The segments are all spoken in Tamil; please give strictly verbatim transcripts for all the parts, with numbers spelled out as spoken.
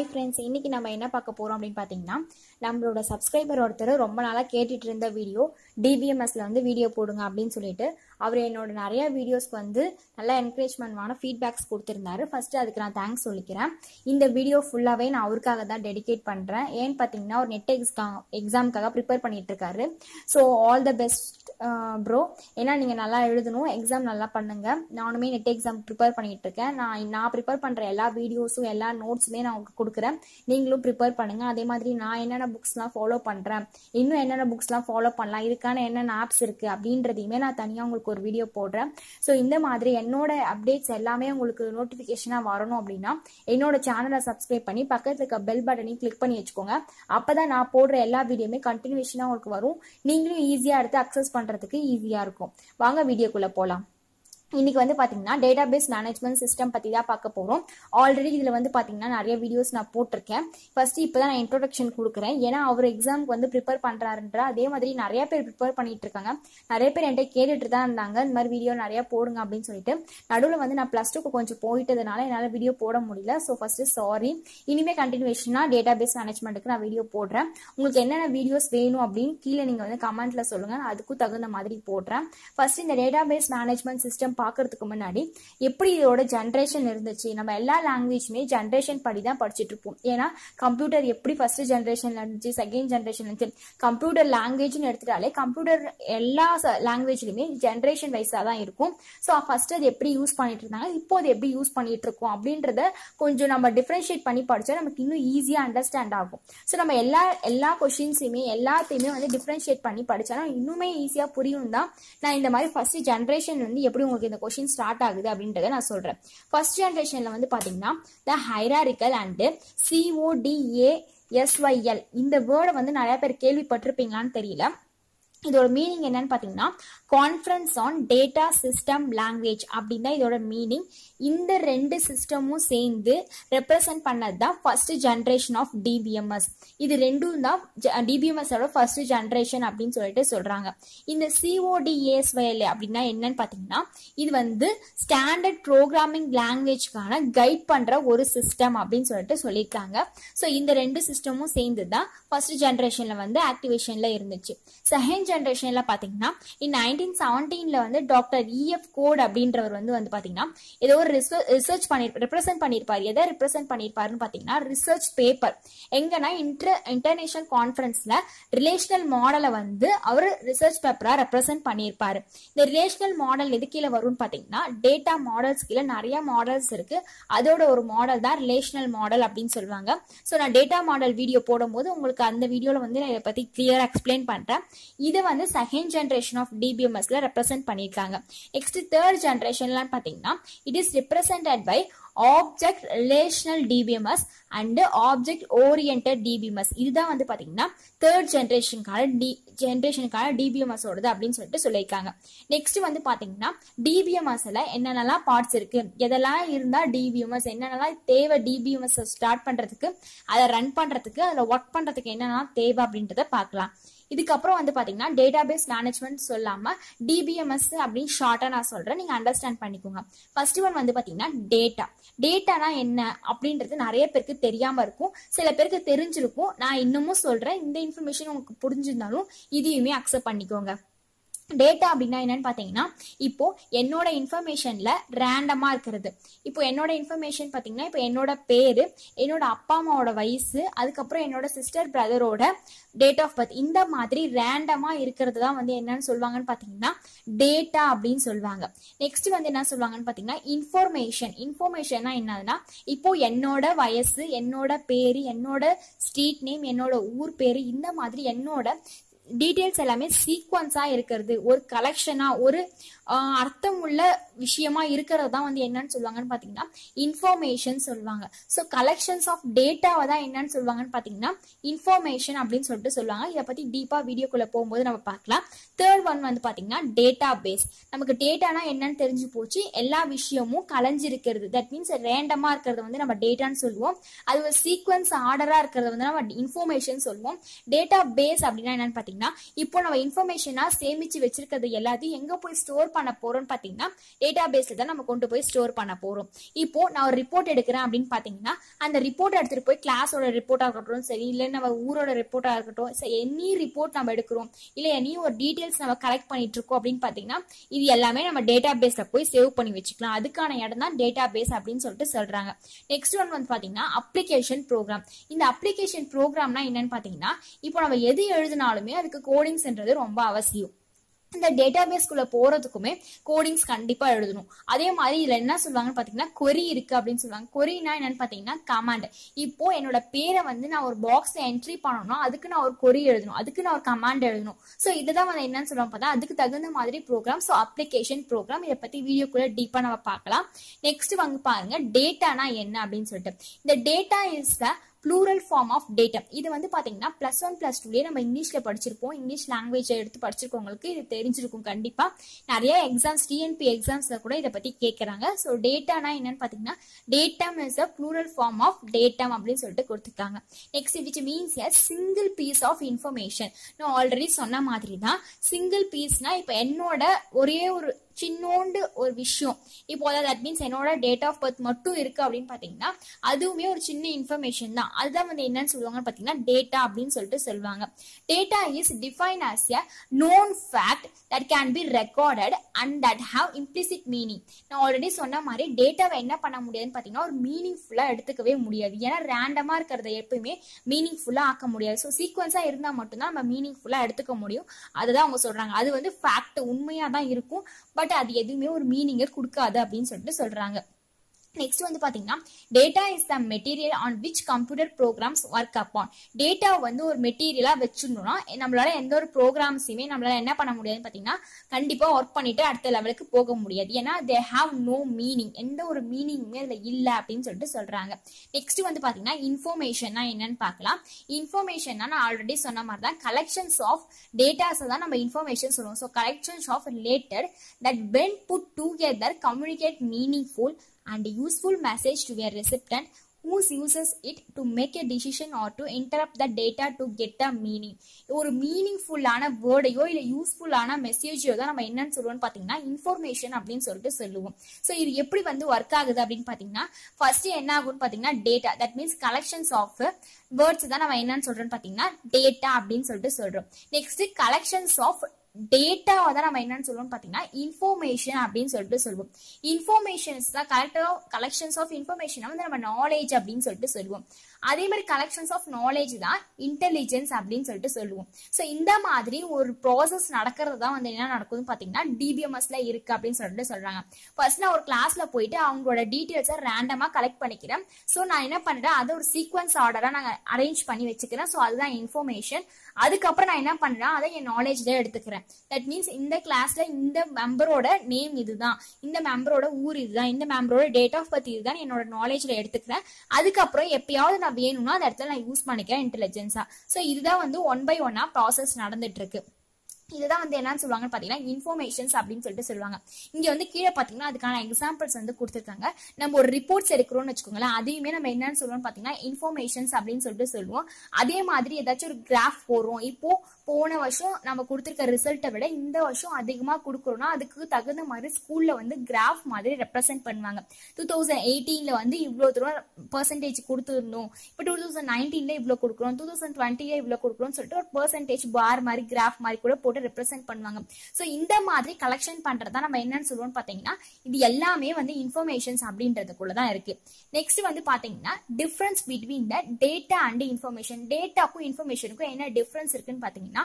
Hi friends, இன்னைக்கு நம்ம என்ன பார்க்க போறோம் அப்படினு பாத்தீங்கன்னா நம்மளோட சப்ஸ்கிரைபர் ஒருத்தர் ரொம்ப நாளா கேட்டிட்டு இருந்த video D B M S ல வந்து வீடியோ போடுங்க அப்படினு சொல்லிட்டு அவர் என்னோட நிறைய வீடியோஸ்க்கு வந்து நல்ல என்கரேஜ்மென்ட்மான feedbacks கொடுத்திருந்தாரு. ஃபர்ஸ்ட் அதுக்கு நான் thanks சொல்லிக்கிறேன். இந்த வீடியோ ஃபுல்லாவே நான் அவர்காக தான் டெடிகேட் பண்றேன். ஏன் பாத்தீங்கன்னா அவர் நெட் எக்ஸாம்காக prepare பண்ணிட்டு இருக்காரு. So all the best bro. ஏனா நீங்க நல்லா எழுதணும், எக்ஸாம் நல்லா பண்ணுங்க. நானுமே நெட் எக்ஸாம் prepare பண்ணிட்டு இருக்கேன். நான் நான் prepare பண்ற எல்லா வீடியோஸும் எல்லா நோட்ஸ்மே நான் உங்களுக்கு கொடுக்கிறேன். நீங்களும் prepare பண்ணுங்க. அதே மாதிரி நான் என்னென்ன booksலாம் follow பண்றேன், இன்னும் என்னென்ன booksலாம் follow பண்ணலாம், இதுக்கான என்னென்ன apps இருக்கு அப்படின்றதையுமே நான் தனியா உங்களுக்கு ஒரு வீடியோ போடுறேன். சோ இந்த மாதிரி என்னோட அப்டேட்ஸ் எல்லாமே உங்களுக்கு நோட்டிஃபிகேஷனா வரணும் அப்படினா என்னோட சேனலை subscribe பண்ணி பக்கத்துல இருக்க bell பட்டனையும் click பண்ணி வெச்சுக்கோங்க. அப்பதான் நான் போடுற எல்லா வீடியோமே கண்டினியூஷனா உங்களுக்கு வரும். நீங்களும் ஈஸியா எடுத்து அக்சஸ் பண்றதுக்கு ஈஸியா இருக்கும். வாங்க வீடியோக்குள்ள போலாம். இன்னைக்கு வந்து பாத்தீங்கன்னா database management system பத்தி தான் பார்க்க போறோம். ஆல்ரெடி இதுல வந்து பாத்தீங்கன்னா நிறைய வீடியோஸ் நான் போட்டுருக்கேன். ஃபர்ஸ்ட் இப்பதான் நான் இன்ட்ரோடக்ஷன் கொடுக்குறேன். ஏன்னா அவர் எக்ஸாம்க்கு வந்து ப்ரிப்பேர் பண்றாருன்ற அதே மாதிரி நிறைய பேர் ப்ரிப்பேர் பண்ணிட்டு இருக்காங்க. நிறைய பேர் என்கிட்ட கேட்டுட்டு தான் இருந்தாங்க, இந்த மாதிரி வீடியோ நிறைய போடுங்க அப்படின்னு சொல்லிட்டு. நடுவுல வந்து நான் பிளஸ் டூக்கு கொஞ்சம் போயிட்டதுனால என்னால வீடியோ போட முடியல. So first sorry. இனிமே கண்டினியூஷனா டேட்டாபேஸ் மேனேஜ்மெண்ட்டுக்கு நான் வீடியோ போடுறேன். உங்களுக்கு என்னென்ன வீடியோஸ் வேணும் அப்படின்னு கீழே நீங்க வந்து கமெண்ட்ல சொல்லுங்க, நான் அதுக்கும் தகுந்த மாதிரி போடுறேன். ஃபர்ஸ்ட் இந்த டேட்டாபேஸ் மேனேஜ்மெண்ட் சிஸ்டம் பார்க்கிறதுக்கு முன்னாடி எப்படி இதோட ஜென்ரேஷன் இருந்துச்சு, நம்ம எல்லா லாங்குவேஜுமே ஜென்ரேஷன் படி தான் படிச்சுட்டு இருப்போம். ஏன்னா கம்ப்யூட்டர் எப்படி ஃபர்ஸ்ட் ஜென்ரேஷன்ல இருந்துச்சு, செகண்ட் ஜென்ரேஷன்ல இருந்துச்சு. கம்ப்யூட்டர் லாங்குவேஜ்னு எடுத்துட்டாலே கம்ப்யூட்டர் எல்லா லாங்குவேஜ்லயுமே ஜென்ரேஷன் வைஸா தான் இருக்கும். ஸோ ஃபர்ஸ்ட் அது எப்படி யூஸ் பண்ணிட்டு இருந்தாங்க, இப்போ அது எப்படி யூஸ் பண்ணிட்டு இருக்கோம் அப்படின்றத கொஞ்சம் நம்ம டிஃபரன்ஷியேட் பண்ணி படிச்சா நமக்கு இன்னும் ஈஸியா அண்டர்ஸ்டாண்ட் ஆகும். ஸோ நம்ம எல்லா எல்லா கொஸ்டின்ஸுமே எல்லாத்தையுமே வந்து டிஃபரன்ஷியேட் பண்ணி படிச்சா இன்னுமே ஈஸியா புரியும் தான். நான் இந்த மாதிரி ஃபர்ஸ்ட் ஜென்ரேஷன் வந்து எப்படி உங்களுக்கு இந்த क्वेश्चन ஸ்டார்ட் ஆகுது அப்படின்றதை நான் சொல்றேன். ஃபர்ஸ்ட் ஜெனரேஷன்ல வந்து பாத்தீங்கன்னா the hierarchical and C O D A S Y L இந்த வேர்ட் வந்து நிறைய பேர் கேள்விப்பட்டிருப்பீங்களான்னு தெரியல. இதோட மீனிங் என்னன்னு பாத்தீங்கன்னா conference on data system language அப்படின்னு தான் இதோட மீனிங். இந்த ரெண்டு சிஸ்டமும் சேர்ந்து ரெப்ரசென்ட் பண்ணதுதான் first generation of D B M S. இது ரெண்டும் தான் D B M S ஓட ஃபர்ஸ்ட் ஜென்ரேஷன் அப்படின்னு சொல்லிட்டு சொல்றாங்க. இந்த C O D A S Y L அப்படின்னா என்னன்னு பாத்தீங்கன்னா இது வந்து ஸ்டாண்டர்ட் ப்ரோக்ராமிங் லாங்குவேஜ்க்கான கைட் பண்ற ஒரு சிஸ்டம் அப்படின்னு சொல்லிட்டு சொல்லியிருக்காங்க. ஸோ இந்த ரெண்டு சிஸ்டமும் சேர்ந்து தான் ஃபர்ஸ்ட் ஜென்ரேஷன்ல வந்து ஆக்டிவேஷன்ல இருந்துச்சு. செகண்ட் ஜெனரேஷன்ல பாத்தீங்கன்னா இந்த நைன்டீன் செவன்டீன்ல வந்து டாக்டர் E F கோட் அப்படின்றவர் வந்து வந்து பாத்தீங்கன்னா ஏதோ ஒரு ரிசர்ச் பண்ணி ரெப்ரசென்ட் பண்ணிருப்பாரு. எதை ரெப்ரசென்ட் பண்ணிருப்பாருன்னு பாத்தீங்கன்னா ரிசர்ச் பேப்பர் எங்கன்னா இன்டர் இன்டர்நேஷனல் கான்ஃபரன்ஸ்ல ரிலேஷனல் மாடலை வந்து அவர் ரிசர்ச் பேப்பரா ரெப்ரசென்ட் பண்ணிருப்பாரு. இந்த ரிலேஷனல் மாடல் எது கீழே வரும்னு பாத்தீங்கன்னா டேட்டா மாடல்ஸ் கீழே நிறைய மாடல்ஸ் இருக்கு. அதோட ஒரு மாடல் தான் ரிலேஷனல் மாடல் அப்படின்னு சொல்லுவாங்க. ஸோ நான் டேட்டா மாடல் வீடியோ போடும்போது உங்களுக்கு அந்த வீடியோல வந்து நான் இதை பத்தி கிளியரா எக்ஸ்பிளைன் பண்றேன். இது வந்து second generation of D B M Sல ரெப்ரசென்ட் பண்ணிருக்காங்க. நெக்ஸ்ட் தேர்ட் ஜெனரேஷன்ல பாத்தீங்கன்னா it is represented by object relational D B M S and object oriented D B M S. இதுதான் வந்து பாத்தீங்கன்னா தேர்ட் ஜெனரேஷனுக்கான டி ஜெனரேஷனுக்கான D B M S ஓடுது அப்படின்னு சொல்லிட்டு சொல்லியிருக்காங்க. நெக்ஸ்ட் வந்து பாத்தீங்கன்னா D B M Sல என்னென்னலாம் பார்ட்ஸ் இருக்கு, எதெல்லாம் இருந்தா D B M S, என்னென்னலாம் தேவை D B M S start பண்றதுக்கு, அதை ரன் பண்றதுக்கு, அதை ஒர்க் பண்றதுக்கு என்னென்னலாம் தேவை அப்படின்றத பார்க்கலாம். இதுக்கப்புறம் வந்து பாத்தீங்கன்னா டேட்டாபேஸ் மேனேஜ்மெண்ட் சொல்லாம D B M S அப்படின்னு ஷார்ட்டா நான் சொல்றேன், நீங்க அண்டர்ஸ்டாண்ட் பண்ணிக்கோங்க. ஃபர்ஸ்ட் ஒன் வந்து பாத்தீங்கன்னா டேட்டா. டேட்டானா என்ன அப்படின்றது நிறைய பேருக்கு தெரியாம இருக்கும், சில பேருக்கு தெரிஞ்சிருக்கும். நான் இன்னமும் சொல்றேன், இந்த இன்ஃபர்மேஷன் உங்களுக்கு புரிஞ்சிருந்தாலும் இதையுமே அக்செப்ட் பண்ணிக்கோங்க. டேட்டா அப்படின்னா என்னன்னு பாத்தீங்கன்னா இப்போ என்னோட இன்ஃபர்மேஷன்ல ரேண்டமா இருக்கிறது. இப்போ என்னோட இன்ஃபர்மேஷன் பாத்தீங்கன்னா இப்போ என்னோட பேரு, என்னோட அப்பா அம்மாவோட வயசு, அதுக்கப்புறம் என்னோட சிஸ்டர் பிரதரோட டேட் ஆஃப் பர்த், இந்த மாதிரி ரேண்டமா இருக்கிறது தான் வந்து என்னன்னு சொல்லுவாங்கன்னு பாத்தீங்கன்னா டேட்டா அப்படின்னு சொல்லுவாங்க. நெக்ஸ்ட் வந்து என்ன சொல்லுவாங்கன்னு பாத்தீங்கன்னா இன்ஃபர்மேஷன். இன்ஃபர்மேஷன்னா என்னதுன்னா இப்போ என்னோட வயசு, என்னோட பேரு, என்னோட ஸ்ட்ரீட் நேம், என்னோட ஊர் பேரு, இந்த மாதிரி என்னோட டீடைல்ஸ் எல்லாமே சீக்வன்ஸா இருக்கிறது, ஒரு கலெக்ஷனா ஒரு அர்த்தம் உள்ள விஷயமா இருக்கிறது தான் வந்து என்னன்னு சொல்லுவாங்கன்னு பாத்தீங்கன்னா இன்ஃபர்மேஷன் சொல்லுவாங்க. ஸோ கலெக்ஷன்ஸ் ஆஃப் டேட்டாவை தான் என்னன்னு சொல்லுவாங்கன்னு பாத்தீங்கன்னா இன்ஃபர்மேஷன் அப்படின்னு சொல்லிட்டு சொல்லுவாங்க. இதை பத்தி டீப்பா வீடியோக்குள்ள போகும்போது நம்ம பார்க்கலாம். தேர்ட் ஒன் வந்து பாத்தீங்கன்னா டேட்டா பேஸ். நமக்கு டேட்டானா என்னன்னு தெரிஞ்சு போச்சு, எல்லா விஷயமும் கலைஞ்சிருக்கிறது. தட் மீன்ஸ் ரேண்டமா இருக்கிறது வந்து நம்ம டேட்டான்னு சொல்லுவோம். அது ஒரு சீக்வன்ஸ் ஆர்டரா இருக்கிறது வந்து நம்ம இன்ஃபர்மேஷன் சொல்லுவோம். டேட்டா பேஸ் அப்படின்னா என்னன்னு பாத்தீங்கன்னா பாத்தீங்கன்னா இப்போ நம்ம இன்ஃபர்மேஷனா சேமிச்சு வெச்சிருக்கிறது எல்லாத்தையும் எங்க போய் ஸ்டோர் பண்ண போறோம்னு பாத்தீங்கன்னா டேட்டாபேஸ்ல தான் நம்ம கொண்டு போய் ஸ்டோர் பண்ண போறோம். இப்போ நான் ஒரு ரிப்போர்ட் எடுக்கிறேன் அப்படின்னு பாத்தீங்கன்னா அந்த ரிப்போர்ட் எடுத்துட்டு போய் கிளாஸோட ரிப்போர்ட்டா இருக்கட்டும் சரி இல்ல நம்ம ஊரோட ரிப்போர்ட்டா இருக்கட்டும் சரி எனி ரிப்போர்ட் நம்ம எடுக்கிறோம் இல்ல எனி ஒரு டீடைல்ஸ் நம்ம கலெக்ட் பண்ணிட்டு இருக்கோம் அப்படின்னு பாத்தீங்கன்னா இது எல்லாமே நம்ம டேட்டாபேஸ்ல போய் சேவ் பண்ணி வச்சுக்கலாம். அதுக்கான இடம் தான் டேட்டாபேஸ் அப்படின்னு சொல்லிட்டு சொல்றாங்க. நெக்ஸ்ட் ஒன் வந்து பாத்தீங்கன்னா அப்ளிகேஷன் ப்ரோக்ராம். இந்த அப்ளிகேஷன் ப்ரோக்ராம்னா என்னன்னு பாத்தீங்கன்னா இப்போ நம்ம எது எழுதினாலுமே அதுக்கு கோடிங்ஸ்ன்றது ரொம்ப அவசியம். இந்த டேட்டாபேஸ்க்குள்ள போறதுக்குமே கோடிங்ஸ் கண்டிப்பா எழுதணும். அதே மாதிரி இதுல என்ன சொல்லுவாங்கன்னு பாத்தீங்கன்னா கொரி இருக்கு அப்படின்னு சொல்லுவாங்க. கொரினா என்னன்னு பாத்தீங்கன்னா கமாண்ட். இப்போ என்னோட பேரை வந்து நான் ஒரு பாக்ஸ்ல என்ட்ரி பண்ணணும்னா அதுக்கு நான் ஒரு கொரி எழுதணும், அதுக்கு நான் ஒரு கமாண்ட் எழுதணும். சோ இதுதான் வந்து என்னன்னு சொல்லுவாங்க பார்த்தா அதுக்கு தகுந்த மாதிரி ப்ரோக்ராம். சோ அப்ளிகேஷன் ப்ரோக்ராம் இதை பத்தி வீடியோக்குள்ள டீப்பா நம்ம பார்க்கலாம். நெக்ஸ்ட் வந்து பாருங்க டேட்டானா என்ன அப்படின்னு சொல்லிட்டு. இந்த data is the plural form of data. இது வந்து பாத்தீங்கன்னா பிளஸ் ஒன் பிளஸ் டூலயே நம்ம இங்கிலீஷ்ல படிச்சிருப்போம். இங்கிலீஷ் லாங்குவேஜ் எடுத்து படிச்சிருக்கவங்களுக்கு இது தெரிஞ்சிருக்கும் கண்டிப்பா. நிறைய எக்ஸாம்ஸ் டிஎன்பி எக்ஸாம்ஸ்ல கூட இதை பத்தி கேட்கறாங்க. ஸோ டேட்டானா என்னன்னு பாத்தீங்கன்னா datum is a plural form of datum அப்படின்னு சொல்லிட்டு கொடுத்துருக்காங்க. Next which means a single piece of information. நான் ஆல்ரெடி சொன்ன மாதிரி தான் சிங்கிள் பீஸ்னா இப்ப என்னோட ஒரே ஒரு சின்னோண்டு ஒரு விஷயம். இப்போ அதாவது தட் மீன்ஸ் என்னோட டேட் ஆஃப் பர்த் மட்டும் இருக்கு அப்படின்னு பாத்தீங்கன்னா அதுவுமே ஒரு சின்ன இன்ஃபர்மேஷன் தான். அதுதான் வந்து என்னன்னு சொல்லுவாங்கன்னு பாத்தீங்கன்னா டேட்டா அப்படின்னு சொல்லிட்டு சொல்லுவாங்க. Data is define as a known fact that can be recorded and that have implicit meaning. நான் ஆல்ரெடி சொன்ன மாதிரி டேட்டாவை என்ன பண்ண முடியாதுன்னு பாத்தீங்கன்னா ஒரு மீனிங் ஃபுல்லா எடுத்துக்கவே முடியாது. ஏன்னா ரேண்டமா இருக்கிறத எப்பயுமே மீனிங் ஃபுல்லா ஆக்க முடியாது. ஸோ சீக்வன்ஸா இருந்தா மட்டும்தான் நம்ம மீனிங் ஃபுல்லா எடுத்துக்க முடியும். அதுதான் அவங்க சொல்றாங்க. அது வந்து ஃபேக்ட் உண்மையா தான் இருக்கும், பட் அது எதுவுமே ஒரு மீனிங்கை கொடுக்காது அப்படின்னு சொல்லிட்டு சொல்றாங்க. நெக்ஸ்ட் வந்து பாத்தீங்கன்னா data is the material on which computer programs work upon. Data வந்து ஒரு மெட்டீரியலா வச்சிருந்தோம்னா நம்மளால எந்த ஒரு ப்ரோக்ராம்ஸுமே நம்மளால என்ன பண்ண முடியாதுன்னு பாத்தீங்கன்னா கண்டிப்பா ஒர்க் பண்ணிட்டு அடுத்த லெவலுக்கு போக முடியாது. ஏன்னா தே ஹாவ் நோ மீனிங். எந்த ஒரு மீனிங்குமே அதுல இல்ல அப்படின்னு சொல்லிட்டு சொல்றாங்க. நெக்ஸ்ட் வந்து பாத்தீங்கன்னா இன்ஃபர்மேஷன்னா என்னன்னு பாக்கலாம். இன்ஃபர்மேஷன்னா நான் ஆல்ரெடி சொன்ன மாதிரி தான் கலெக்ஷன்ஸ் ஆஃப் டேட்டாஸ் தான் நம்ம இன்ஃபர்மேஷன் சொல்லுவோம். So collections of related that when put together communicate meaningful and a useful message to a recipient who uses it to make a decision or to interrupt the data to get the meaning. ஒரு மீனிங்ஃபுல்லான வேர்டையோ இல்ல யூஸ்ஃபுல்லான மெசேஜோ தான் நம்ம என்னன்னு சொல்லுவோம்னு பாத்தீங்கன்னா இன்ஃபர்மேஷன் அப்படின்னு சொல்லிட்டு சொல்லுவோம். ஸோ இது எப்படி வந்து ஒர்க் ஆகுது அப்படின்னு பாத்தீங்கன்னா ஃபர்ஸ்ட் என்ன ஆகும்னு பாத்தீங்கன்னா data that means collections of words தான் நம்ம என்னன்னு சொல்றோம்னு பாத்தீங்கன்னா டேட்டா அப்படின்னு சொல்லிட்டு சொல்றோம். நெக்ஸ்ட் கலெக்ஷன்ஸ் ஆஃப் டேட்டாவை தான் நம்ம என்னன்னு சொல்லுவோம் பாத்தீங்கன்னா இன்ஃபர்மேஷன் அப்படின்னு சொல்லிட்டு சொல்லுவோம். இன்ஃபர்மேஷன்ஸ் தான் கரெக்டா கலெக்ஷன்ஸ் ஆஃப் இன்ஃபர்மேஷன் வந்து நம்ம நாலேஜ் அப்படின்னு சொல்லிட்டு சொல்லுவோம். அதே மாதிரி கலெக்ஷன்ஸ் ஆஃப் நாலேஜ் தான் இன்டெலிஜென்ஸ் அப்படின்னு சொல்லிட்டு சொல்லுவோம். ஸோ இந்த மாதிரி ஒரு ப்ராசஸ் நடக்கிறது தான் வந்து என்ன நடக்குதுன்னு பாத்தீங்கன்னா டிபிஎம்எஸ்ல இருக்கு அப்படின்னு சொல்லிட்டு சொல்றாங்க. ஃபர்ஸ்ட் நான் ஒரு கிளாஸ்ல போயிட்டு அவங்களோட டீட்டெயில்ஸை ரேண்டமா கலெக்ட் பண்ணிக்கிறேன். ஸோ நான் என்ன பண்றேன் அதை ஒரு சீக்வன்ஸ் ஆர்டரா நான் அரேஞ்ச் பண்ணி வச்சுக்கிறேன். ஸோ அதுதான் இன்ஃபர்மேஷன். அதுக்கப்புறம் நான் என்ன பண்றேன் அதை என் நாலேஜ்ல எடுத்துக்கிறேன். That means இந்த கிளாஸ்ல இந்த மெம்பரோட நேம் இதுதான், இந்த மெம்பரோட ஊர் இதுதான், இந்த மெம்பரோட டேட் ஆஃப் பர்த் இதுதான் என்னோட நாலேஜ்ல எடுத்துக்கிறேன். அதுக்கப்புறம் எப்பயாவது நான் வேணும்னா அந்த இடத்துல நான் யூஸ் பண்ணிக்கிறேன் இன்டெலிஜென்ஸா. சோ இதுதான் வந்து ஒன் பை ஒன்னா ப்ராசஸ் நடந்துட்டு இருக்கு. இதுதான் வந்து என்னன்னு சொல்லுவாங்கன்னு பாத்தீங்கன்னா இன்ஃபர்மேஷன்ஸ் அப்படின்னு சொல்லிட்டு சொல்லுவாங்க. இங்க வந்து கீழே பாத்தீங்கன்னா அதுக்கான எக்ஸாம்பிள்ஸ் வந்து கொடுத்துருக்காங்க. நம்ம ஒரு ரிப்போர்ட்ஸ் எடுக்கிறோம்னு வச்சுக்கோங்களேன், அதையுமே நம்ம என்னன்னு சொல்லுவோம்னு பாத்தீங்கன்னா இன்ஃபர்மேஷன்ஸ் அப்படின்னு சொல்லிட்டு சொல்லுவோம். அதே மாதிரி ஏதாச்சும் ஒரு கிராஃப் போடுறோம். இப்போ போன வருஷம் நம்ம கொடுத்துருக்க ரிசல்ட்டை விட இந்த வருஷம் அதிகமா கொடுக்குறோம்னா அதுக்கு தகுந்த மாதிரி ஸ்கூல்ல வந்து கிராஃப் மாதிரி ரெப்ரசென்ட் பண்ணுவாங்க. டூ தௌசண்ட் எயிட்டீன்ல வந்து இவ்வளவு தூரம் பெர்சன்டேஜ் கொடுத்துருந்தோம், இப்போ டூ தௌசண்ட் நைன்டீன்ல இவ்வளவு கொடுக்குறோம், டூ தௌசண்ட் டுவெண்ட்டில இவ்வளவு கொடுக்குறோம்னு சொல்லிட்டு ஒரு பெர்சன்டேஜ் பார் மாதிரி கிராஃப் மாதிரி கூட போட்டு ரெப்ரசென்ட் பண்ணுவாங்க. சோ இந்த மாதிரி கலெக்ஷன் பண்றதா நம்ம என்னன்னு சொல்லுவோம்னு பாத்தீங்கன்னா இது எல்லாமே வந்து இன்ஃபர்மேஷன்ஸ் அப்படின்றதுக்குள்ளதான் இருக்கு. நெக்ஸ்ட் வந்து பாத்தீங்கன்னா difference between the data and information. டேட்டாக்கும் இன்ஃபர்மேஷனுக்கும் என்ன டிஃபரன்ஸ் இருக்குன்னு பாத்தீங்கன்னா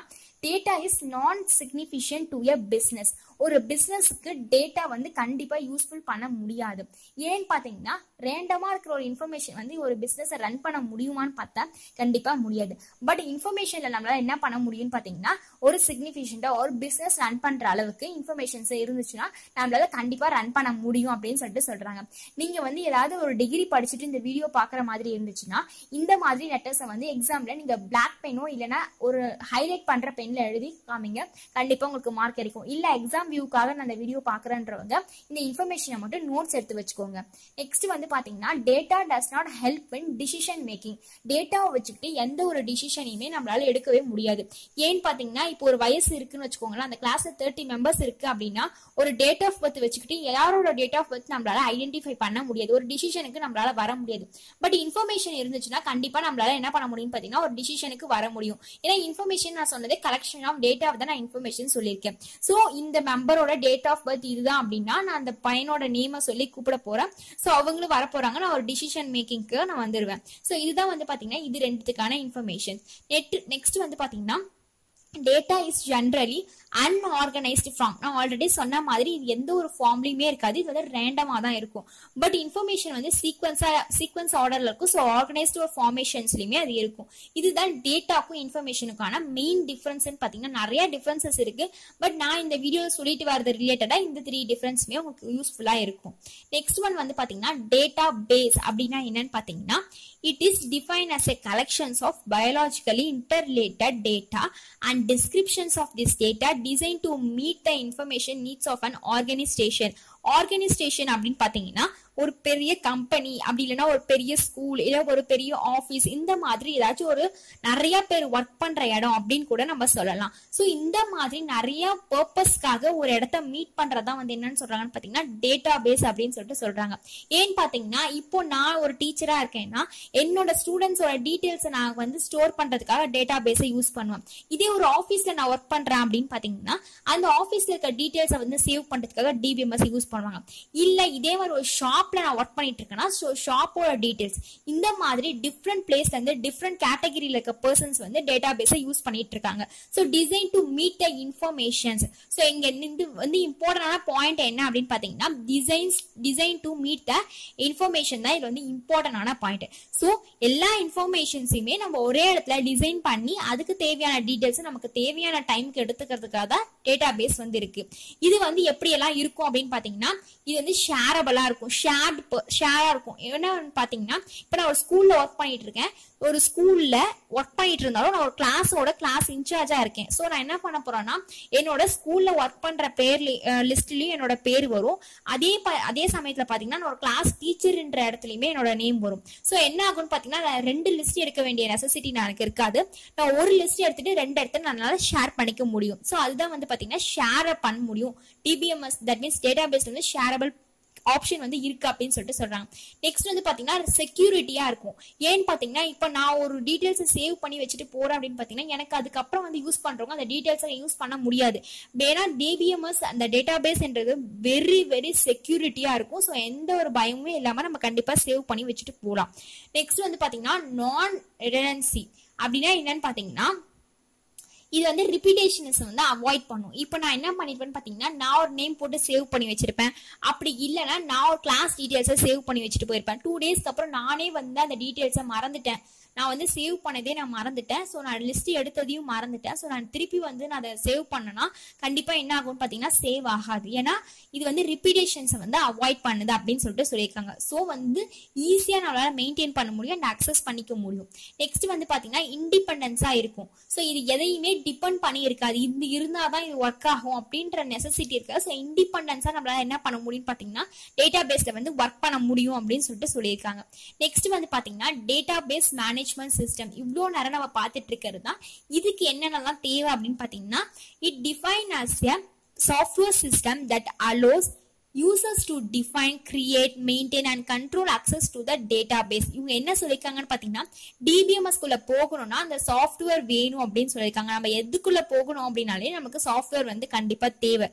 data is non significant to a business. ஒரு பிசினஸ்க்கு டேட்டா வந்து கண்டிப்பா யூஸ்ஃபுல் பண்ண முடியாது. ஏன்னு பாத்தீங்கன்னா ரேண்டமா இருக்கிற ஒரு இன்ஃபர்மேஷன் வந்து ஒரு பிசினஸ் ரன் பண்ண முடியுமான்னு பார்த்தா கண்டிப்பா முடியாது. பட் இன்ஃபர்மேஷன்ல நம்மளால என்ன பண்ண முடியும்னு பாத்தீங்கன்னா ஒரு சிக்னிஃபிகண்டா ஒரு பிசினஸ் ரன் பண்ற அளவுக்கு இன்ஃபர்மேஷன்ஸ் இருந்துச்சுன்னா நம்மளால கண்டிப்பா ரன் பண்ண முடியும் அப்படின்னு சொல்லிட்டு சொல்றாங்க. நீங்க வந்து ஏதாவது ஒரு டிகிரி படிச்சுட்டு இந்த வீடியோ பாக்குற மாதிரி இருந்துச்சுன்னா இந்த மாதிரி லெட்டர்ஸை வந்து எக்ஸாம்ல நீங்க பிளாக் பென்னோ இல்லைன்னா ஒரு ஹைலைட் பண்ற பென்ல எழுதி காமிங்க, கண்டிப்பா உங்களுக்கு மார்க் கிடைக்கும். இல்ல எக்ஸாம் வியூக்காக நான் அந்த வீடியோ பாக்குறேன்றவங்க இந்த இன்ஃபர்மேஷனை மட்டும் நோட்ஸ் எடுத்து வச்சுக்கோங்க. நெக்ஸ்ட் வந்து data does not help in decision making. Data which decision we can't take it. If you have a class of thirty members, we can identify date of birth. We can't take a decision. But information is not we can take a decision. Information is a collection of data. So, in the member or date of birth, and the pine or name is Kupora. So, Avangla Varaporanga or decision making curve. So, either one the Patina, either end the information. Next one the Patina. Data is generally unorganized form. Now already sonna madri end or formliyume irukadu idhu random ah dhaan irukum, but information vandu sequence sequence order la irukum. So organized or formations liyume adu irukum. Idhu dhaan data ku information ukana main difference nu pathina nariya differences irukku, but na indha video solittu varadhu related ah indha three difference me ungalku useful ah irukum. Next one vandu pathina database abadina enna nu pathina, it is defined as a collections of biologically interrelated data and descriptions of this data designed to meet the information needs of an organization. Organization அப்படினு பாத்தீங்கன்னா ஒரு பெரிய கம்பெனி அப்படி இல்லனா ஒரு பெரிய ஸ்கூல் இல்ல ஒரு பெரிய ஆபீஸ் இந்த மாதிரி ஏதாச்சும் ஒரு நிறைய பேர் வர்க் பண்ற இடம் அப்படினு கூட நம்ம சொல்லலாம். சோ இந்த மாதிரி நிறைய पर्पஸ்க்காக ஒரு இடத்தை மீட் பண்றத தான் வந்து என்னன்னு சொல்றாங்கன்னு பாத்தீங்கன்னா டேட்டாபேஸ் அப்படினு சொல்லிட்டு சொல்றாங்க. ஏன் பாத்தீங்கன்னா இப்போ நான் ஒரு டீச்சரா இருக்கேன்னா என்னோட ஸ்டூடண்ட்ஸோட டீடைல்ஸ் நான் வந்து ஸ்டோர் பண்றதுக்காக டேட்டாபேஸை யூஸ் பண்ணுவேன். இதே ஒரு ஆபீஸ்ல நான் வர்க் பண்றேன் அப்படினு பாத்தீங்கன்னா அந்த ஆபீஸ்ல இருக்க டீடைல்ஸை வந்து சேவ் பண்றதுக்காக D B M S use பண்ணுவாங்க. இல்ல இதே ஒரு ஷாப் நான் work பண்ணிட்டு இருக்கேனா சோ ஷாப்போட டீடைல்ஸ் இந்த மாதிரி different placeல இருந்து different categoryல இருக்க persons வந்து டேட்டாபேஸை யூஸ் பண்ணிட்டு இருக்காங்க. So design to meet the informations. So இங்க வந்து இம்பார்ட்டன்டான பாயிண்ட் என்ன அப்படினு பாத்தீங்கன்னா designs design to meet the information தான் இது வந்து இம்பார்ட்டன்டான பாயிண்ட். சோ எல்லா இன்ஃபர்மேஷன்ஸுமே நம்ம ஒரே இடத்துல டிசைன் பண்ணி அதுக்கு தேவையான டீடைல்ஸ் நமக்கு தேவையான டைம்க்கு எடுத்துக்கிறதுக்காக தான் டேட்டாபேஸ் வந்து இருக்கு. இது வந்து எப்படி எல்லாம் இருக்கும் அப்படினு பாத்தீங்கன்னா இது வந்து ஷேரபிளா இருக்கும். Shared, share இருக்கும். என்ன பாத்தீங்கன்னா இப்ப நான் ஒரு ஸ்கூல்ல வர்க் பண்ணிட்டு இருக்கேன். ஒரு ஸ்கூல்ல வர்க் பண்ணிட்டு இருந்தாலும் நான் ஒரு கிளாஸோட கிளாஸ் இன்சார்ஜா இருக்கேன். சோ நான் என்ன பண்ண போறேன்னா என்னோட ஸ்கூல்ல வர்க் பண்ற பேர் லிஸ்ட்லயும் என்னோட பேர் வரும். அதே அதே சமயத்துல பாத்தீங்கன்னா நான் ஒரு கிளாஸ் டீச்சர்ன்ற இடத்துலயுமே என்னோட நேம் வரும். சோ என்ன ஆகும்னு பாத்தீங்கன்னா ரெண்டு லிஸ்ட் எடுக்க வேண்டிய நெசசிட்டி எனக்கு இருக்காது. நான் ஒரு லிஸ்ட் எடுத்துட்டு ரெண்டு இடத்துல என்னால ஷேர் பண்ணிக்க முடியும். சோ அதுதான் வந்து பாத்தீங்கன்னா ஷேர் பண்ண முடியும். D B M S that means database வந்து ஷேரபிள் option வந்து இருக்கு அப்படினு சொல்லிட்டு சொல்றாங்க. நெக்ஸ்ட் வந்து பாத்தீங்கன்னா செக்யூரிட்டியா இருக்கும். ஏன் பாத்தீங்கன்னா இப்ப நான் ஒரு டீடைல்ஸ் சேவ் பண்ணி வச்சிட்டு போறேன் அப்படினு பாத்தீங்கன்னா எனக்கு அதுக்கு அப்புறம் வந்து யூஸ் பண்றவங்க அந்த டீடைல்ஸை யூஸ் பண்ண முடியாது. ஏனா D B M S அந்த டேட்டாபேஸ்ன்றது வெரி வெரி செக்யூரிட்டியா இருக்கும். சோ எந்த ஒரு பயமுமே இல்லாம நம்ம கண்டிப்பா சேவ் பண்ணி வச்சிட்டு போலாம். நெக்ஸ்ட் வந்து பாத்தீங்கன்னா நான் ரிடன்சி அப்படினா என்னன்னு பாத்தீங்கன்னா இது வந்து ரிபீட்டேஷன்ஸ் வந்து அவாய்ட் பண்ணும். இப்போ நான் என்ன பண்ணிருப்பேன்னு பாத்தீங்கன்னா நான் ஒரு நேம் போட்டு சேவ் பண்ணி வச்சிருப்பேன். அப்படி இல்லைன்னா நான் ஒரு கிளாஸ் டீடைல்ஸை சேவ் பண்ணி வச்சுட்டு போயிருப்பேன். டூ டேஸ்க்கு அப்புறம் நானே வந்து அந்த டீடைல்ஸை மறந்துட்டேன். நான் வந்து சேவ் பண்ணதே நான் மறந்துட்டேன். ஸோ நான் லிஸ்ட் எடுத்ததையும் மறந்துட்டேன். ஸோ நான் திருப்பி வந்து நான் அதை சேவ் பண்ணனா கண்டிப்பா என்ன ஆகும்னு பாத்தீங்கன்னா சேவ் ஆகாது. ஏன்னா இது வந்து ரிப்பீட்டேஷன்ஸை வந்து அவாய்ட் பண்ணுது அப்படின்னு சொல்லிட்டு சொல்லியிருக்காங்க. ஸோ வந்து ஈஸியா நம்மளால மெயின்டைன் பண்ண முடியும் அண்ட் அக்சஸ் பண்ணிக்க முடியும். நெக்ஸ்ட் வந்து பாத்தீங்கன்னா இண்டிபெண்டன்ஸா இருக்கும். ஸோ இது எதையுமே டிபெண்ட் பண்ணி இருக்காது. இது இருந்தாதான் இது ஒர்க் ஆகும் அப்படின்ற நெசசிட்டி இருக்கு. ஸோ இண்டிபெண்டன்ஸா நம்மளால என்ன பண்ண முடியும்னு பாத்தீங்கன்னா டேட்டா பேஸ்ல வந்து ஒர்க் பண்ண முடியும் அப்படின்னு சொல்லிட்டு சொல்லியிருக்காங்க. நெக்ஸ்ட் வந்து பாத்தீங்கன்னா டேட்டா பேஸ் மேனேஜ் சிஸ்டம் இவ்ளோ நேரம் நம்ம பார்த்துட்டு இருக்கிறது தான். இதுக்கு என்னென்னலாம் தேவை அப்படின்னு பாத்தீங்கன்னா it define as a software system that allows users to define, create, maintain and control access to the database. இவங்க என்ன சொல்லிருக்காங்கன்னு பாத்தீங்கன்னா D B M S குள்ள போகணும்னா அந்த சாஃப்ட்வேர் வேணும் அப்படின்னு சொல்லிருக்காங்க. நம்ம எதுக்குள்ள போகணும் அப்படினாலே நமக்கு சாஃப்ட்வேர் வந்து கண்டிப்பா தேவை.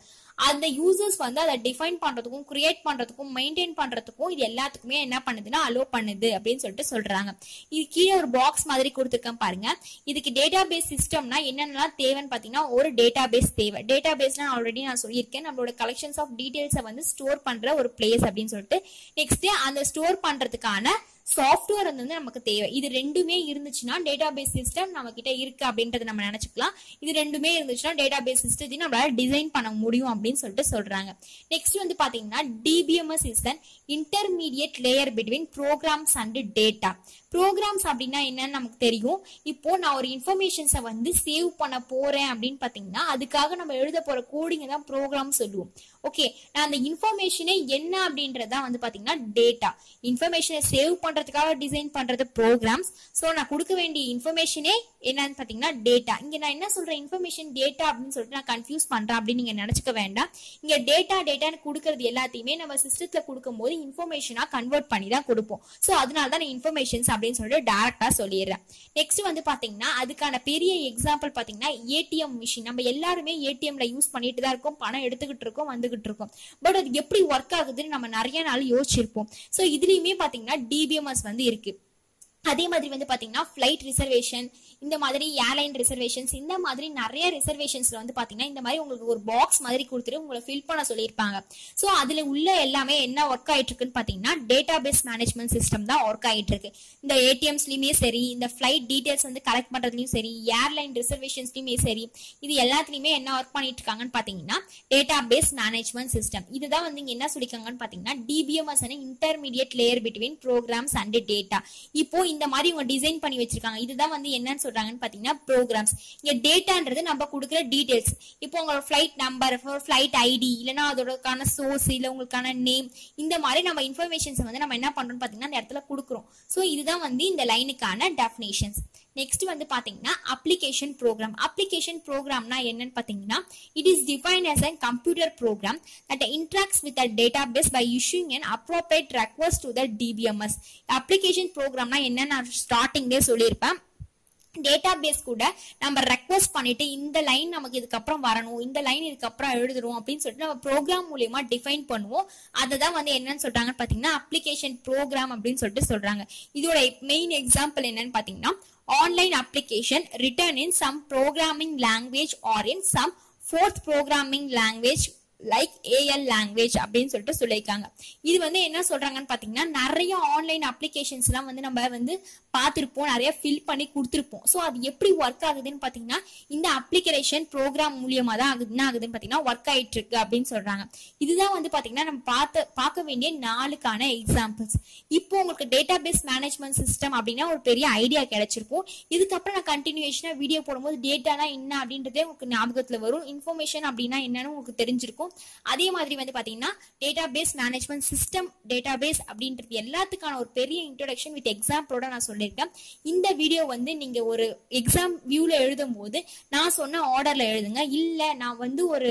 அந்த யூசர்ஸ் வந்து அதை டிஃபைன் பண்றதுக்கும் கிரியேட் பண்றதுக்கும் மெயின்டைன் பண்றதுக்கும் இது எல்லாத்துக்குமே என்ன பண்ணுதுன்னா அலோ பண்ணுது அப்படின்னு சொல்லிட்டு சொல்றாங்க. இது கீழே ஒரு பாக்ஸ் மாதிரி கொடுத்துருக்கேன் பாருங்க. இதுக்கு டேட்டாபேஸ் சிஸ்டம்னா என்னென்னலாம் தேவைன்னு பாத்தீங்கன்னா ஒரு டேட்டாபேஸ் தேவை. டேட்டாபேஸ்னா ஆல்ரெடி நான் சொல்லியிருக்கேன் நம்மளோட கலெக்ஷன்ஸ் ஆஃப் டீடைல்ஸை வந்து ஸ்டோர் பண்ற ஒரு பிளேஸ் அப்படின்னு சொல்லிட்டு நெக்ஸ்ட் அந்த ஸ்டோர் பண்றதுக்கான software and நமக்கு தேவை இது ரெண்டுமே இருந்துச்சுனா database system நமக்கிட்ட இருக்கு அப்படின்றதை நம்ம நினைச்சுக்கலாம் இது ரெண்டுமே இருந்துச்சுனா database system தி நம்மளால டிசைன் பண்ண முடியும் அப்படினு சொல்லிட்டு சொல்றாங்க next வந்து பாத்தீங்கன்னா D B M S is an intermediate layer between programs and data programs அப்படினா என்னன்னு நமக்கு தெரியும் இப்போ நான் ஒரு இன்ஃபர்மேஷன்ஸை வந்து சேவ் பண்ண போறேன் அப்படினு பாத்தீங்கன்னா அதுக்காக நம்ம எழுத போற கோடிங் தான் ப்ரோகிராம் சொல்லுவோம் ஓகே நான் அந்த இன்ஃபர்மேஷனை என்ன அப்படின்றத வந்து பாத்தீங்கன்னா டேட்டா இன்ஃபர்மேஷனை சேவ் பண்றதுக்காக டிசைன் பண்றது ப்ரோகிராம்ஸ் சோ நான் கொடுக்க வேண்டிய இன்ஃபர்மேஷனே என்னன்னு பாத்தீங்கன்னா டேட்டா இங்க நான் என்ன சொல்ற இன்ஃபர்மேஷன் டேட்டா அப்படினு சொல்லிட்டு நான் கன்ஃபியூஸ் பண்றேன் அப்படி நீங்க நினைச்சுக்க வேண்டாம் இங்க டேட்டா டேட்டான்னு கொடுக்கிறது எல்லாத்தையுமே நம்ம சிஸ்டத்துல கொடுக்கும்போது இன்ஃபர்மேஷனா கன்வர்ட் பண்ணி தான் கொடுப்போம் சோ அதனால தான் நான் இன்ஃபர்மேஷன்ஸ் அப்படினு சொல்லிட்டு டைரக்டா சொல்லிறேன் நெக்ஸ்ட் வந்து பாத்தீங்கன்னா அதுக்கான பெரிய எக்ஸாம்பிள் பாத்தீங்கன்னா ஏடிஎம் மிஷின் நம்ம எல்லாருமே ஏடிஎம்ல யூஸ் பண்ணிட்டு தான் இருக்கோம் பணம் எடுத்துக்கிட்டு இருக்கோம் வந்துகிட்டு இருக்கோம் பட் அது எப்படி வர்க் ஆகுதுன்னு நம்ம நிறைய நாள் யோசிச்சிருப்போம் சோ இதுலயுமே பாத்தீங்கன்னா டிபிஎம்எஸ் வந்து இருக்கு அதே மாதிரி வந்து பாத்தீங்கன்னா ஃப்ளைட் ரிசர்வேஷன் இந்த மாதிரி ஏர்லைன் ரிசர்வேஷன்ஸ் இந்த மாதிரி நிறைய ரிசர்வேஷன்ஸ்ல வந்து பாத்தீங்கன்னா இந்த மாதிரி உங்களுக்கு ஒரு பாக்ஸ் மாதிரி கொடுத்துட்டு உங்களை ஃபில் பண்ண சொல்லிருப்பாங்க சோ அதுல உள்ள எல்லாமே என்ன வர்க் ஆயிட்டு இருக்குன்னு பாத்தீங்கன்னா டேட்டாபேஸ் மேனேஜ்மெண்ட் சிஸ்டம் தான் வர்க் ஆயிட்டு இருக்கு இந்த ஏடிஎம்ஸ்லயுமே சரி இந்த ஃப்ளைட் டீடைல்ஸ் வந்து கலெக்ட் பண்றதுலயும் சரி ஏர்லைன் ரிசர்வேஷன்ஸ்லயுமே சரி இது எல்லாத்துலயுமே என்ன ஒர்க் பண்ணிட்டு இருக்காங்கன்னு பாத்தீங்கன்னா டேட்டாபேஸ் மேனேஜ்மெண்ட் சிஸ்டம் இதுதான் வந்து இங்க என்ன சொல்லிருக்காங்கன்னு பாத்தீங்கன்னா DBMS intermediate layer between programs and data இப்போ இந்த மாதிரி உங்க டிசைன் பண்ணி வச்சிருக்காங்க இதுதான் வந்து என்னன்னு சொல்றாங்கன்னு பாத்தீங்கன்னா ப்ரோகிராம்ஸ் இங்க டேட்டான்றது நம்ம கொடுக்குற டீடைல்ஸ் இப்போ உங்களோட ஃபிளைட் நம்பர் ஃபிளைட் ஐடி இல்லனா அதோடக்கான சோர்ஸ் இல்ல உங்களுக்கான நேம் இந்த மாதிரி நம்ம இன்ஃபர்மேஷன்ஸ் வந்து நம்ம என்ன பண்றோம்னு பாத்தீங்கன்னா இந்த இடத்துல கொடுக்குறோம் சோ இதுதான் வந்து இந்த லைனுக்கான டெஃபினேஷன்ஸ் நெக்ஸ்ட் வந்து பாத்தீங்கன்னா அப்ளிகேஷன் ப்ரோக்ராம் அப்ளிகேஷன் ப்ரோக்ராம்னா என்னன்னு பாத்தீங்கன்னா it is define as a computer program that interacts with a database by issuing an appropriate request to the D B M S application ப்ரோக்ராம்னா என்ன நான் ஸ்டார்டிங்லயே சொல்லிருப்பேன் டேட்டாபேஸ் கூட நம்ம ரெக்வஸ்ட் பண்ணிட்டு இந்த லைன் நமக்கு இதுக்கு அப்புறம் வரணும் இந்த லைன் இதுக்கு அப்புறம் எழுதுறோம் அப்படின்னு சொல்லிட்டு நம்ம ப்ரோக்ராம் மூலமா டிஃபைன் பண்ணுவோம் அதுதான் வந்து என்னன்னு சொல்றாங்கன்னு பாத்தீங்கன்னா அப்ளிகேஷன் ப்ரோக்ராம் அப்படின்னு சொல்லிட்டு சொல்றாங்க இதோட மெயின் எக்ஸாம்பிள் என்னன்னு பாத்தீங்கன்னா online application written in some programming language or in some fourth programming language like A L language அப்படினு சொல்லிட்டு சொல்லிருக்காங்க இது வந்து என்ன சொல்றாங்கன்னு பாத்தீங்கன்னா நிறைய ஆன்லைன் அப்ளிகேஷன்ஸ் எல்லாம் வந்து நம்ம வந்து பாத்திருப்போம் நிறைய ஃபில் பண்ணி கொடுத்திருப்போம் சோ அது எப்படி வர்க் ஆகுதுன்னு பாத்தீங்கன்னா இந்த அப்ளிகேஷன் ப்ரோக்ராம் மூலமா தான் ஆகுதுன்னு ஆகுதுன்னு பாத்தீங்கன்னா வர்க் ஆயிட்டு இருக்கு அப்படின்னு சொல்றாங்க இதுதான் வந்து பாத்தீங்கன்னா நம்ம பார்த்து பார்க்க வேண்டிய நாலுக்கான எக்ஸாம்பிள்ஸ் இப்போ உங்களுக்கு டேட்டாபேஸ் மேனேஜ்மெண்ட் சிஸ்டம் அப்படின்னா ஒரு பெரிய ஐடியா கிடைச்சிருக்கும் இதுக்கப்புறம் நான் கண்டினியூஷனா வீடியோ போடும்போது டேட்டானா என்ன அப்படின்றதே உங்களுக்கு ஞாபகத்துல வரும் இன்ஃபர்மேஷன் அப்படின்னா என்னன்னு உங்களுக்கு தெரிஞ்சிருக்கும் அதே மாதிரி வந்து பாத்தீங்கன்னா டேட்டாபேஸ் மேனேஜ்மெண்ட் சிஸ்டம் டேட்டாபேஸ் அப்படின்றது எல்லாத்துக்கான ஒரு பெரிய இன்ட்ரோடக்ஷன் வித் எக்ஸாம்பிளோட நான் சொல்லிருக்கேன் இந்த வீடியோ வந்து நீங்க ஒரு எக்ஸாம் வியூல எழுதும் போது நான் சொன்ன ஆர்டர்ல எழுதுங்க இல்ல நான் வந்து ஒரு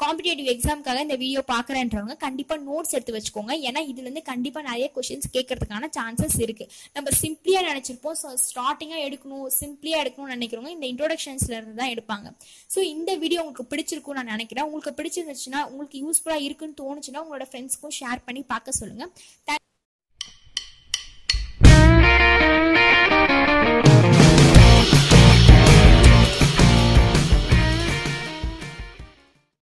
காம்படிட்டிவ் எக்ஸாம்க்காக இந்த வீடியோ பாக்குறேன்றவங்க கண்டிப்பா நோட்ஸ் எடுத்து வச்சுக்கோங்க ஏன்னா இதுல இருந்து கண்டிப்பா நிறைய கொஸ்டின்ஸ் கேட்கறதுக்கான சான்சஸ் இருக்கு நம்ம சிம்பிளியா நினைச்சிருப்போம் ஸ்டார்டிங்கா எடுக்கணும் சிம்பிளியா எடுக்கணும்னு நினைக்கிறவங்க இந்த இன்ட்ரோடக்ஷன்ஸ்ல இருந்து தான் எடுப்பாங்க சோ இந்த வீடியோ உங்களுக்கு பிடிச்சிருக்கும் நான் நினைக்கிறேன் உங்களுக்கு பிடிச்சிருந்துச்சுன்னா உங்களுக்கு யூஸ்ஃபுல்லா இருக்குன்னு தோணுச்சுன்னா உங்களோட ஃப்ரெண்ட்ஸ்க்கும் ஷேர் பண்ணி பார்க்க சொல்லுங்க